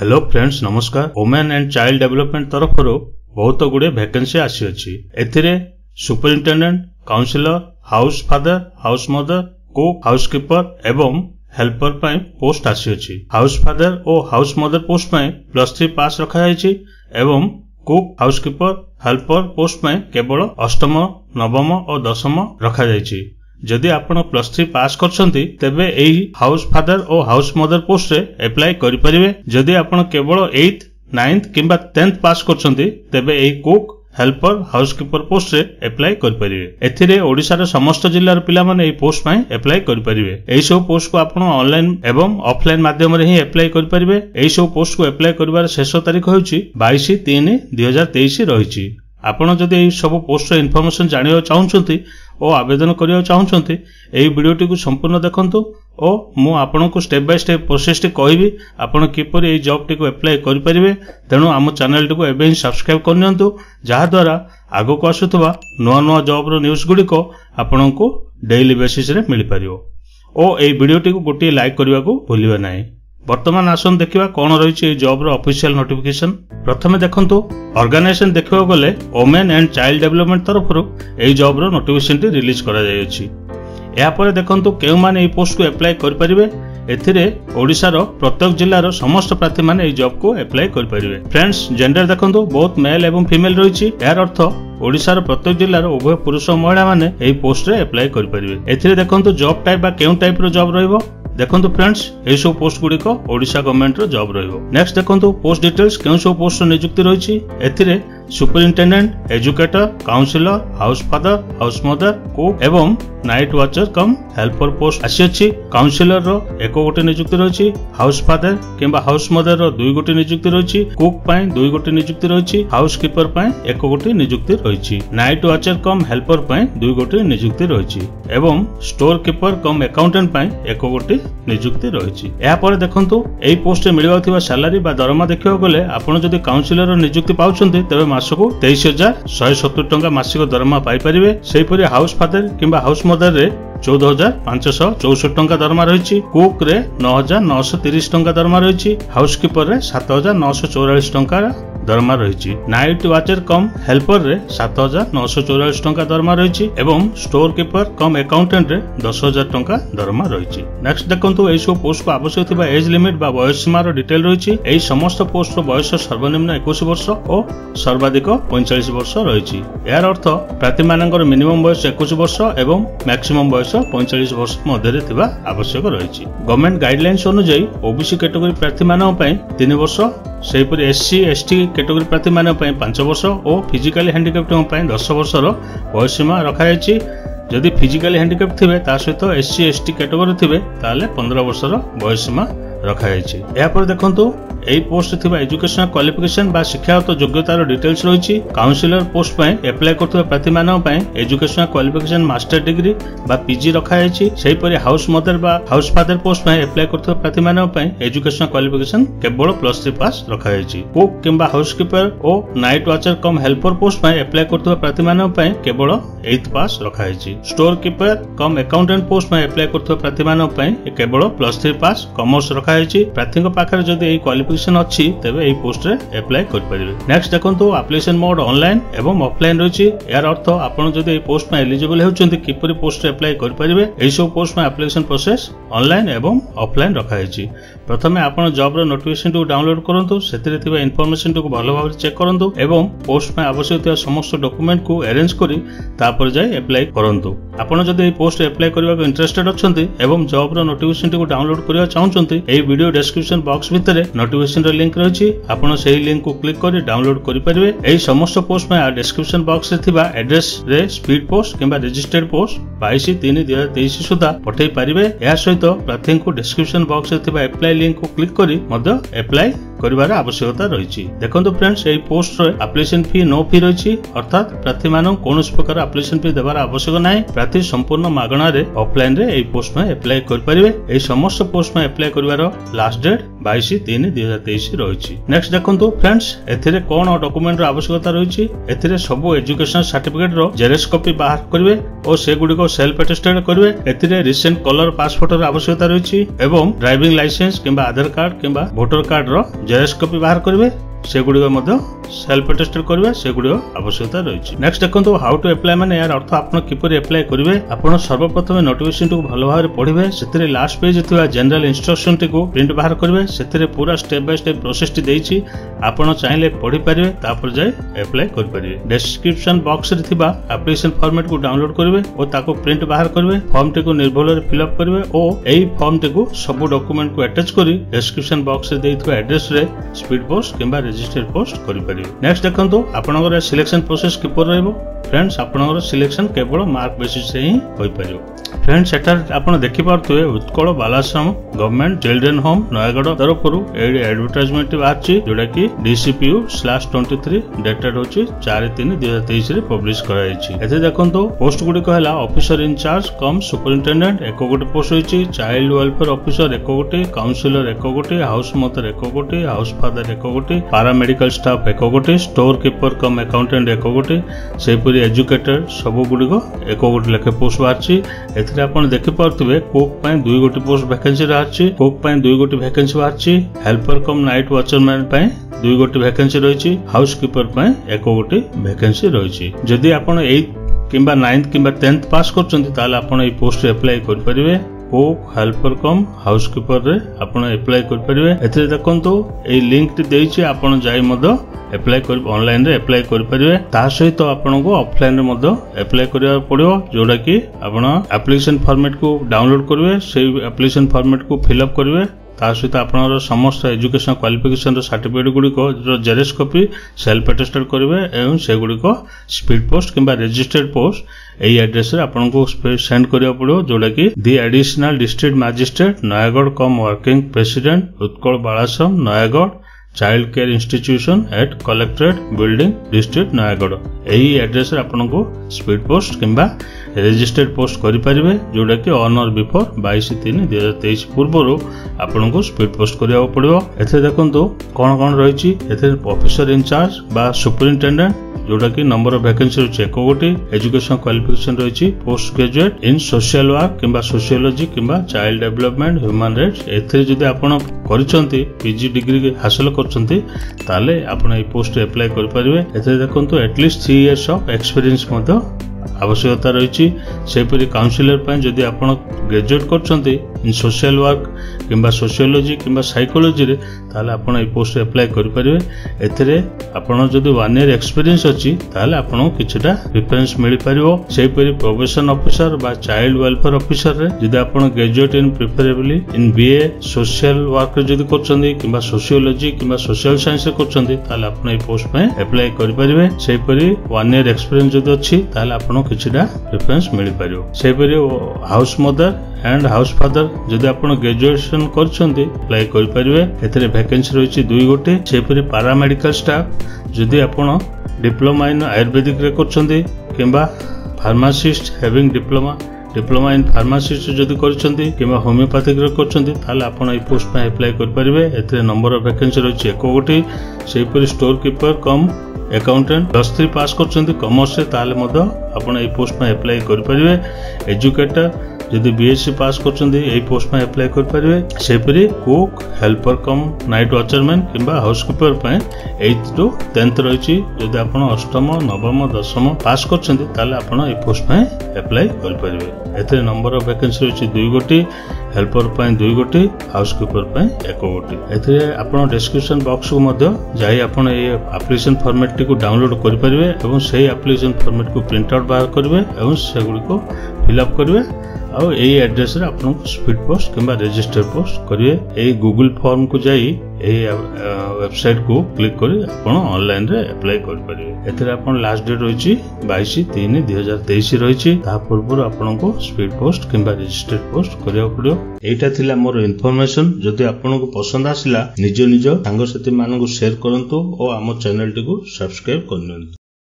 Hello friends नमस्कार। Women and child development तरफ बहुत गुड़े वैकेंसी आसी अछि। एथिरे superintendent, counsellor, house father, house mother, cook, housekeeper एवं हेल्पर पर पोस्ट आसी अछि। हाउस फादर और हाउस मदर पोस्ट पर +3 पास रखा जायछि एवं कुक, हाउसकीपर, हेल्पर पोस्ट पर केवल 8वीं, 9वीं और 10वीं रखा जायछि। जदि आपण +3 पास करछन्ति तेबे एही हाउस फादर और हाउस मदर पोस्ट रे अप्लाई करि परिबे। जदि आपण केवल 8th, 9th किंबा 10th पास करछन्ति तेबे एही कुक, हेल्पर, हाउसकीपर पोस्ट रे अप्लाई करि परिबे। एथिरे ओडिसा रे समस्त जिल्ला रे पिला माने एही पोस्ट पई अप्लाई करि परिबे। एही सब पोस्ट को आपण ऑनलाइन एवं ऑफलाइन माध्यम रे ही अप्लाई करि परिबे। एही सब पोस्ट को अप्लाई करिवार शेष तारीख होउछि 22/3/2023 रहिछि। आपण जदि एही सब पोस्ट रे इनफॉरमेशन जानियो चाहुछन्ति और आवेदन करियो चाहुछन्ति एही वीडियोटी को संपूर्ण देखंतु और मु आपनकु स्टेप बाय स्टेप प्रोसेस टी कहिबी आपण किपरि एही जॉब टी को अप्लाई करि परिबे। तेणु आम चैनल टी को एबे सब्सक्राइब करनियंतु, जहा द्वारा आगो को आसुथवा नवा नवा जॉब रो न्यूज़ गुडी को आपनकु डेली बेसिस रे मिलि परियो। ओ एही वीडियो टी को गोटी लाइक करिवा को भूलिबे नाही। बर्तमान आसन देखिबा कोन रहिछि जॉब रो ऑफिशियल नोटिफिकेशन। प्रथमे देखंतु ऑर्गेनाइजेशन देखिबा गले वुमेन एंड चाइल्ड डेवलपमेंट तरफ रो एही जॉब रो नोटिफिकेशन टी रिलीज करा जायछि। या परे देखंतु केउ माने एही पोस्ट को अप्लाई करि परिबे। एथिरे ओडिसा रो प्रत्येक जिल्ला रो समस्त प्रार्थी माने एही जॉब को अप्लाई करि परिबे। फ्रेंड्स जेंडर देखंतु बहुत मेल एवं फीमेल रहिछि। यार अर्थ ओडिसा रो प्रत्येक जिल्ला रो उभय पुरुष और महिला माने एही पोस्ट रे अप्लाई करि परिबे। एथिरे देखंतु जॉब टाइप बा केउ टाइप रो जॉब रहइबो। देखंतु फ्रेंड्स एही सब पोस्ट गुडी को ओडिसा गवर्नमेंट रो जॉब रहइबो। नेक्स्ट देखंतु पोस्ट डिटेल्स केउ सब पोस्ट रो नियुक्ति रहिछि। एथिरे superintendent, educator, counsellor, house father, house mother, cook एवं night watcher cum helper post आसी अछि। काउंसिलर रो 1 गोटी नियुक्ति रहिछि। हाउस फादर किंबा हाउस मदर रो 2 गोटी नियुक्ति रहिछि। कुक पई 2 गोटी नियुक्ति रहिछि। हाउसकीपर पई 1 गोटी नियुक्ति रहिछि। नाइट वाचर कम हेल्पर पई 2 गोटी नियुक्ति रहिछि एवं स्टोर कीपर कम अकाउंटेंट पई 1 गोटी नियुक्ति रहिछि। एहा पर देखंतु एही पोस्ट रे मिलवा थिबा सैलरी बा दरमा देखियो गले आपण जदि काउंसिलर रो नियुक्ति पाउछन्ते तबे मासको 23,170 टंका मासिक दरमा पाई परिबे। सेहीपरि हाउस फादर किंबा हाउस मदर रे 14,564 टंका दरमा रहिछि। कुक रे 9,930 टंका दरमा रहिछि। हाउसकीपर रे 7,944 टंका दरमा रहिछि। नाइट वाचर कम हेल्पर रे 7,944 टंका दरमा रहिछि एवं स्टोर कीपर कम अकाउंटेंट रे 10,000 टंका दरमा रहिछि। नेक्स्ट देखंतु एई सब पोस्ट को आवश्यक थिबा एज लिमिट बा वयस सीमा रो डिटेल रहिछि। एई समस्त पोस्ट रो वयस सर्वनिम्न 21 वर्ष और सर्वाधिक 45 वर्ष रहिछि। यार अर्थ प्रार्थी मानंकर मिनिमम वयस 21 वर्ष एवं मैक्सिमम वयस 45 वर्ष मध्यरे थिबा आवश्यक रहिछि। गवर्नमेंट गाइडलाइंस अनुसार ओबीसी कैटेगरी प्रार्थी मानन पई 3 वर्ष, सेहीपरि एससी एसटी कैटेगरी प्रार्थी मानन पई 5 वर्ष और फिजिकली हैंडिकैप्ड पई 10 वर्षर वयस सीमा रखा जायछि। जदि फिजिकली हैंडिकैप्ड थिबे ता सहित एससी एसटी कैटेगरी थिबे ताले 15 वर्षर वयस सीमा रखा जायछि। या पर देखंतु एही पोस्ट रे थिबा एजुकेशनल क्वालिफिकेशन बा शिक्षागत योग्यतार डिटेल्स रहिछि। काउंसिलर पोस्ट पई अप्लाई करथुवा प्रार्थी मानन पई एजुकेशनल क्वालिफिकेशन मास्टर डिग्री बा पीजी रखा जायछि। सेहीपरि हाउस मदर बा हाउस फादर पोस्ट पई अप्लाई करथुवा प्रार्थी मानन पई एजुकेशनल क्वालिफिकेशन केवल +3 पास रखा जायछि। कुक किंबा हाउसकीपर और night watcher cum helper post पई अप्लाई करथुवा प्रार्थी मानन पई केवल 8th पास रखा जायछि। Store keeper cum accountant post पई अप्लाई करथुवा प्रार्थी मानन पई केवल +3 पास कॉमर्स रखा जायछि। प्रार्थीक पाखर जदि एही क्वालिफिकेशन अच्छी तेबे एही पोस्ट रे अप्लाई करि परिबे। नेक्स्ट देखंतु एप्लिकेशन मोड ऑनलाइन एवं ऑफलाइन रहिछि। यार अर्थ आपण जदि एही पोस्ट में एलिजिबल हेउछन्ति किपरि पोस्ट रे अप्लाई करि परिबे। एही सब पोस्ट में एप्लिकेशन प्रोसेस ऑनलाइन एवं ऑफलाइन रखा हेछि। प्रथमे आपण जॉब रो नोटिफिकेशन टू डाउनलोड करंतु, सेतिरे थिबा इनफॉरमेशन टू भलो भाबरे चेक करंतु एवं पोस्ट में आवश्यक थिबा समस्त डॉक्यूमेंट को अरेंज करि तापर जाय अप्लाई करंतु। आपण जदि एही पोस्ट रे अप्लाई करबा को इंटरेस्टेड अछन्ति एवं जॉब रो नोटिफिकेशन टू डाउनलोड करिया चाहुछन्ति एही वीडियो डिस्क्रिप्शन बॉक्स भितरे नोटिफिकेशन रो लिंक रहिछि। आपण सेही लिंक को क्लिक करि डाउनलोड करि परिबे। एही समस्त पोस्ट में डिस्क्रिप्शन बॉक्स रे थिबा एड्रेस रे स्पीड पोस्ट किबा रजिस्टर्ड पोस्ट 22/3/2023 सुधा पठेई परिबे। या सहित प्रार्थी को डिस्क्रिप्शन बॉक्स रे थिबा अप्लाई लिंक को क्लिक करि मध्य अप्लाई करिवार आवश्यकता रहिछि। देखंतु फ्रेंड्स एही पोस्ट रे एप्लिकेशन फी नो फी रहिछि, अर्थात प्रार्थी मानन कोनोस प्रकार एप्लिकेशन फी देबार आवश्यक नाही। प्रार्थी संपूर्ण मागणा रे ऑफलाइन रे एही पोस्ट में अप्लाई करि परिबे। एही समस्त पोस्ट में अप्लाई करिवार लास्ट डेट 22/3/2023 रहिछि। नेक्स्ट देखंतु फ्रेंड्स एथिरे कोन डॉक्यूमेंट रो आवश्यकता रहिछि। एथिरे सब एजुकेशन सर्टिफिकेट रो जेरेक्स कॉपी बाहर करिवे और से गुडी को सेल्फ अटेस्टेड करिवे। एथिरे रिसेंट कलर पासपोर्ट रो आवश्यकता रहिछि एवं ड्राइविंग लाइसेंस किबा आधार कार्ड किबा वोटर कार्ड रो जायरोस्कोप बाहर करेंगे सेगुड़िक सेल्फ टेस्ट करेंगे सेगुड़ आवश्यकता रही। नेक्स्ट देखो हाउ टू एप्लाई मैंने यार अर्थ आपड़ किपरि एप्लाई करेंगे। आपड़ सर्वप्रथम नोटिफिकेशन टी भल भाव पढ़े से लास्ट पेज थोड़ा जनरल इंस्ट्रक्शन टी प्रिंट बाहर करेंगे से पूरा स्टेप बाय स्टेप प्रोसेस टी देती आपड़ चाहिए पढ़ी पारे तापर जाए एप्लाई करेंगे। डिस्क्रिप्शन बॉक्स एप्लिकेशन फॉर्मेट को डाउनलोड करेंगे और ताको प्रिंट बाहर करेंगे फॉर्म टी निर्भल फिलअप करेंगे और यही फॉर्म टी सब डॉक्यूमेंट को अटैच कर डिस्क्रिप्शन बॉक्स एड्रेस रे स्पीड पोस्ट किंबा रजिस्टर पोस्ट करेंगे। नेक्स्ट देखो आपंकर सिलेक्शन प्रोसेस किपर रहिबो। फ्रेंड्स आपंकर सिलेक्शन केवल मार्क बेसिस से ही होई पारिबो। फ्रेंड्स एटार आपण देखि पारथुए Utkal Balashram government children home Nayagarh तरफरु एडवर्टाइजमेंट आछि जोडा कि DCPU/23 डेटेड होछि 4/3/2023 रे पब्लिश कराई छि। एते देखंतो पोस्ट गुडी कहला ऑफिसर इंचार्ज कम सुपरिटेडेंट एक गोटे पोस्ट होछि, चाइल्ड वेलफेयर ऑफिसर एक गोटे, काउंसिलर एक गोटे, हाउस मदर एक गोटे, हाउस फादर एक गोटे, पारा मेडिकल स्टाफ एक गोटे, स्टोर कीपर कम अकाउंटेंट एक गोटे, सेपरी एजुकेटर सब गुडी को एक गोटे लेखे पोस्ट आछि। आपन देखि पारथुबे कोक पय 2 गोटी पोस्ट वैकेंसी रहछि, कोक पय 2 गोटी वैकेंसी रहछि, हेल्पर कम नाइट वाचरमैन पय 2 गोटी वैकेंसी रहिछि, हाउसकीपर पय 1 गोटी वैकेंसी रहिछि। जदि आपन 8 किबा 9th किबा 10th पास करछन्ती ताले आपन ए पोस्ट रे अप्लाई कर परिबे। कोक हेल्पर कम हाउसकीपर रे आपन अप्लाई कर परिबे। एथरे देखंतो ए लिंक टी देछि आपन जाय मदो एप्लाई कर ऑनलाइन रे एप्लाई कर परिवे। ता सहित आपन को ऑफलाइन रे मदो एप्लाई करिया पड़ियो जोडा कि आपण एप्लिकेशन फॉर्मेट को डाउनलोड करबे, सेही एप्लिकेशन फॉर्मेट को फिल अप करबे, ता सहित आपनर समस्त एजुकेशन क्वालिफिकेशन रो सर्टिफिकेट गुडी को जेरेक्स कॉपी सेल्फ अटेस्टेड करबे एवं से गुडी को स्पीड पोस्ट किबा रजिस्टर्ड पोस्ट एई एड्रेस रे आपन को सेंड करिया पड़ियो जोडा कि the additional district magistrate Nayagarh cum working president Utkal Balashram Nayagarh child care institution at collectorate building district Nayagarh यही एड्रेस आपन को स्पीड पोस्ट किंबा रजिस्टर्ड पोस्ट करेंगे जोटा कि ऑन और बिफोर 22/3/2023 पूर्वर आपन को स्पीड पोस्ट करिया पड़ो। एथे देखंतु कौन कौन रही ऑफिसर इंचार्ज बा सुपरिटेडेंट जोटा कि नंबर ऑफ वैकेंसी रही एक गोटी, एजुकेशन क्वालिफिकेशन रही post graduate in social work किंबा सोशियोलॉजी किंबा चाइल्ड डेवलपमेंट ह्यूमन राइट्स एथे जदि आपण करछन्ती पीजी डिग्री हासिल करछन्ती ताले आपण ए पोस्ट अप्लाई कर परिवे। एथे देखंतु एटलीस्ट 3 इयर्स ऑफ एक्सपीरियंस मदो आवश्यकता रही। सेपरी काउंसिलर पर जदि आपण ग्रेजुएट कर सोशल वर्क किंबा सोशियोलॉजी किंबा साइकोलॉजी रे ताले आपण ए पोस्ट अप्लाई कर परिवे। एथरे आपण जदि 1 इयर एक्सपीरियंस अछि ताले आपण किछटा प्रेफरेंस मिल परिवो। सेपरी प्रोबेशन ऑफिसर बा चाइल्ड वेलफेयर ऑफिसर रे जदि आपण graduate in preferably in BA social work रे जदि करछन्ती किंबा सोशियोलॉजी किंबा सोशल साइंस रे करछन्ती ताले आपण ए पोस्ट पे अप्लाई कर परिवे। सेपरी 1 इयर एक्सपीरियंस जदि अछि ताले आपण किछटा प्रेफरेंस मिल परिवो। सेपरी house mother and house father जदि आपन ग्रेजुएशन करछन्ती अप्लाई कर परिवे। एथरे वैकेंसी रहिछि 2 गोटे। सेपरि पारा मेडिकल स्टाफ जदि आपन डिप्लोमा इन आयुर्वेदिक रे करछन्ती किंबा pharmacist having diploma in pharmacist जदि करछन्ती किंबा होमियोपैथिक रे करछन्ती ताले आपन ए पोस्ट पे अप्लाई कर परिवे। एथरे नंबर ऑफ वैकेंसी रहिछि 1 गोटे। सेपरि store keeper cum accountant plus 3 pass करछन्ती कॉमर्स रे ताले मद आपन ए पोस्ट पे अप्लाई कर परिवे। एजुकेटर जदि बीएससी पास करछन्ती एही पोस्ट में अप्लाई कर परिवे। सेपरि cook helper cum night watchman किंबा हाउसकीपर पय 8th to 10th रहिछि। जदि आपण 8th, 9th, 10th पास करछन्ती ताले आपण एही पोस्ट में अप्लाई कर परिवे। एते नंबर ऑफ वैकेंसी रहिछि 2 गोटी, हेल्पर पय 2 गोटी, हाउसकीपर पय 1 गोटी। एते आपण डिस्क्रिप्शन बॉक्स को मध्य जाई आपण एही एप्लिकेशन फॉर्मेट टिकु डाउनलोड कर परिवे एवं सेही एप्लिकेशन फॉर्मेट को प्रिंट आउट बाहर करबे एवं सेगुडी को फिल अप करबे और यही एड्रेस रे आपन स्पीड पोस्ट किंबा रजिस्टर पोस्ट करिए। यही गूगल फॉर्म को जाई यही वेबसाइट को क्लिक करी आपन ऑनलाइन रे अप्लाई कर परिवे। एथरे आपन लास्ट डेट रहिछि 22/3/2023 रहिछि। ता पूर्व आपन को स्पीड पोस्ट किंबा रजिस्टर पोस्ट करिया पड़ियो। एटा थिला मोर इन्फॉर्मेशन। जदि आपन को पसंद आसिला निज निज सांग साथी मानन को शेयर करंतु और हमर चैनल टिकु सब्सक्राइब करनंतु।